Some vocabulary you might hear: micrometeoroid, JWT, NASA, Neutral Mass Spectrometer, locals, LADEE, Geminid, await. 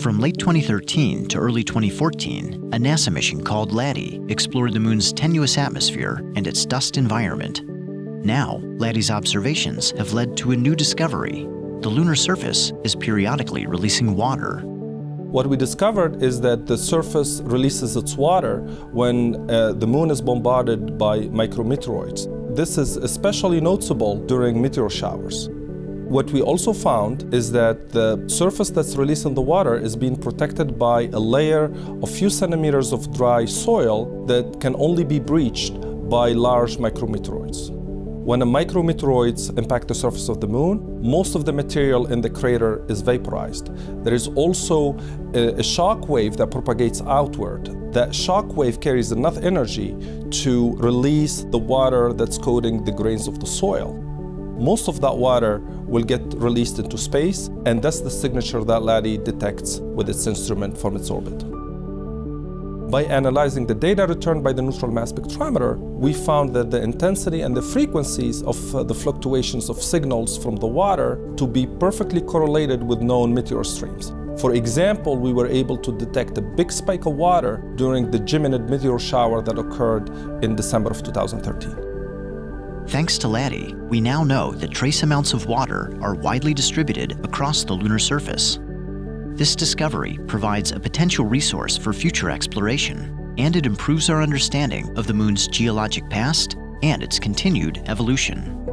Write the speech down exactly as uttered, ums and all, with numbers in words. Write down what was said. From late twenty thirteen to early twenty fourteen, a NASA mission called LADEE explored the Moon's tenuous atmosphere and its dust environment. Now, LADEE's observations have led to a new discovery. The lunar surface is periodically releasing water. What we discovered is that the surface releases its water when uh, the Moon is bombarded by micrometeoroids. This is especially noticeable during meteor showers. What we also found is that the surface that's releasing the water is being protected by a layer of few centimeters of dry soil that can only be breached by large micrometeoroids. When a micrometeoroids impact the surface of the Moon, most of the material in the crater is vaporized. There is also a shock wave that propagates outward. That shock wave carries enough energy to release the water that's coating the grains of the soil. Most of that water will get released into space, and that's the signature that LADEE detects with its instrument from its orbit. By analyzing the data returned by the Neutral Mass Spectrometer, we found that the intensity and the frequencies of the fluctuations of signals from the water to be perfectly correlated with known meteor streams. For example, we were able to detect a big spike of water during the Geminid meteor shower that occurred in December of two thousand thirteen. Thanks to LADEE, we now know that trace amounts of water are widely distributed across the lunar surface. This discovery provides a potential resource for future exploration, and it improves our understanding of the Moon's geologic past and its continued evolution.